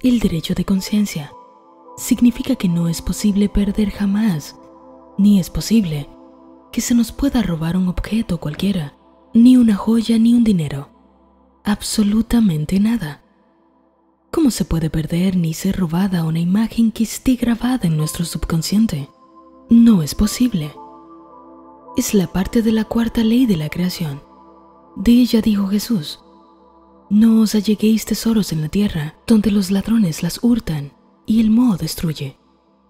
El derecho de conciencia significa que no es posible perder jamás, ni es posible que se nos pueda robar un objeto cualquiera, ni una joya ni un dinero, absolutamente nada. ¿Cómo se puede perder ni ser robada una imagen que esté grabada en nuestro subconsciente? No es posible. Es la parte de la cuarta ley de la creación. De ella dijo Jesús: no os alleguéis tesoros en la tierra, donde los ladrones las hurtan y el moho destruye.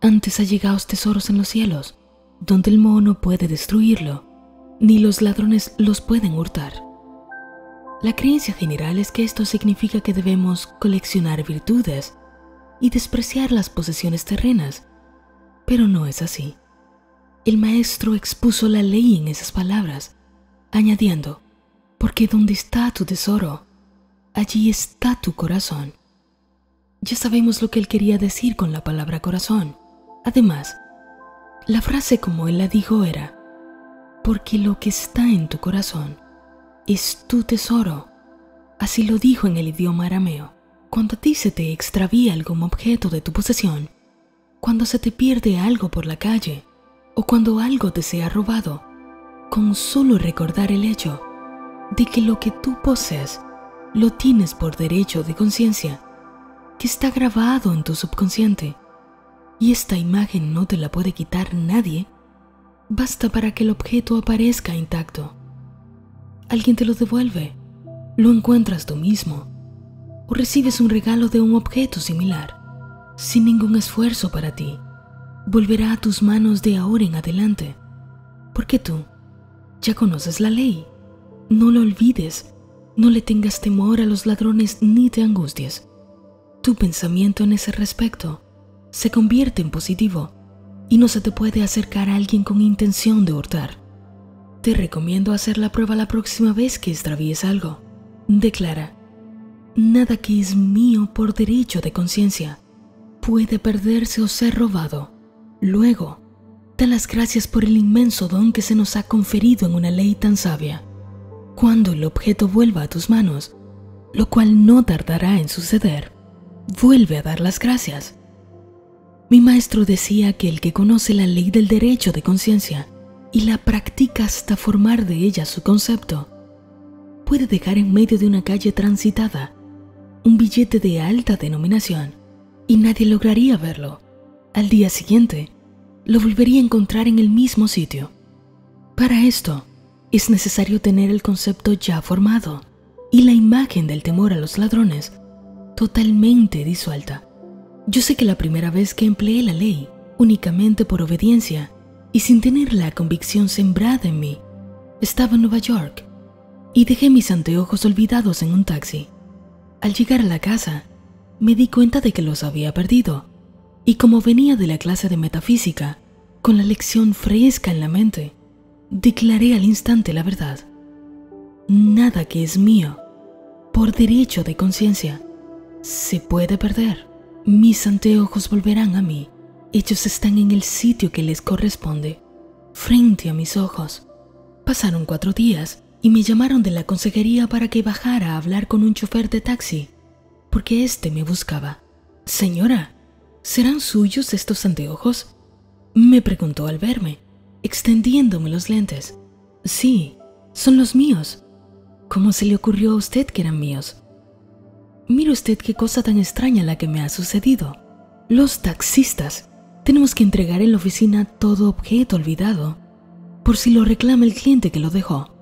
Antes allegaos tesoros en los cielos, donde el moho no puede destruirlo, ni los ladrones los pueden hurtar. La creencia general es que esto significa que debemos coleccionar virtudes y despreciar las posesiones terrenas, pero no es así. El maestro expuso la ley en esas palabras, añadiendo: porque donde está tu tesoro, allí está tu corazón. Ya sabemos lo que él quería decir con la palabra corazón. Además, la frase como él la dijo era: porque lo que está en tu corazón es tu tesoro. Así lo dijo en el idioma arameo. Cuando a ti se te extravía algún objeto de tu posesión, cuando se te pierde algo por la calle, o cuando algo te sea robado, con solo recordar el hecho de que lo que tú posees lo tienes por derecho de conciencia, que está grabado en tu subconsciente, y esta imagen no te la puede quitar nadie, basta para que el objeto aparezca intacto. Alguien te lo devuelve, lo encuentras tú mismo, o recibes un regalo de un objeto similar. Sin ningún esfuerzo para ti, volverá a tus manos de ahora en adelante, porque tú ya conoces la ley. No lo olvides. No le tengas temor a los ladrones ni te angusties. Tu pensamiento en ese respecto se convierte en positivo y no se te puede acercar a alguien con intención de hurtar. Te recomiendo hacer la prueba la próxima vez que extravíes algo. Declara: nada que es mío por derecho de conciencia puede perderse o ser robado. Luego, da las gracias por el inmenso don que se nos ha conferido en una ley tan sabia. Cuando el objeto vuelva a tus manos, lo cual no tardará en suceder, vuelve a dar las gracias. Mi maestro decía que el que conoce la ley del derecho de conciencia y la practica hasta formar de ella su concepto, puede dejar en medio de una calle transitada un billete de alta denominación y nadie lograría verlo. Al día siguiente, lo volvería a encontrar en el mismo sitio. Para esto, es necesario tener el concepto ya formado y la imagen del temor a los ladrones totalmente disuelta. Yo sé que la primera vez que empleé la ley, únicamente por obediencia y sin tener la convicción sembrada en mí, estaba en Nueva York y dejé mis anteojos olvidados en un taxi. Al llegar a la casa, me di cuenta de que los había perdido, y como venía de la clase de metafísica, con la lección fresca en la mente, declaré al instante la verdad. Nada que es mío, por derecho de conciencia, se puede perder. Mis anteojos volverán a mí. Ellos están en el sitio que les corresponde, frente a mis ojos. Pasaron 4 días y me llamaron de la consejería para que bajara a hablar con un chofer de taxi, porque este me buscaba. Señora, ¿serán suyos estos anteojos?, me preguntó al verme, extendiéndome los lentes. Sí, son los míos. ¿Cómo se le ocurrió a usted que eran míos? Mire usted qué cosa tan extraña la que me ha sucedido. Los taxistas tenemos que entregar en la oficina todo objeto olvidado, por si lo reclama el cliente que lo dejó.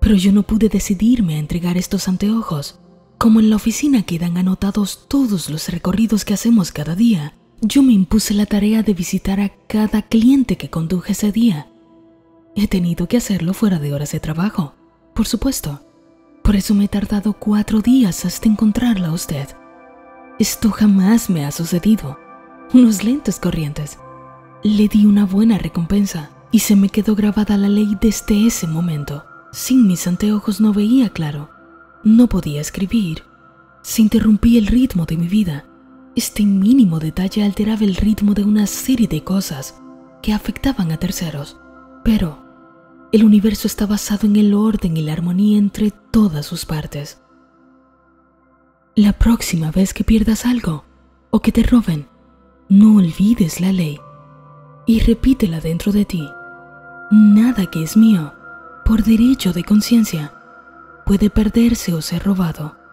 Pero yo no pude decidirme a entregar estos anteojos. Como en la oficina quedan anotados todos los recorridos que hacemos cada día, yo me impuse la tarea de visitar a cada cliente que conduje ese día. He tenido que hacerlo fuera de horas de trabajo, por supuesto. Por eso me he tardado 4 días hasta encontrarla a usted. Esto jamás me ha sucedido. Unos lentes corrientes. Le di una buena recompensa y se me quedó grabada la ley desde ese momento. Sin mis anteojos no veía claro. No podía escribir. Se interrumpía el ritmo de mi vida. Este mínimo detalle alteraba el ritmo de una serie de cosas que afectaban a terceros, pero el universo está basado en el orden y la armonía entre todas sus partes. La próxima vez que pierdas algo o que te roben, no olvides la ley y repítela dentro de ti. Nada que es mío, por derecho de conciencia, puede perderse o ser robado.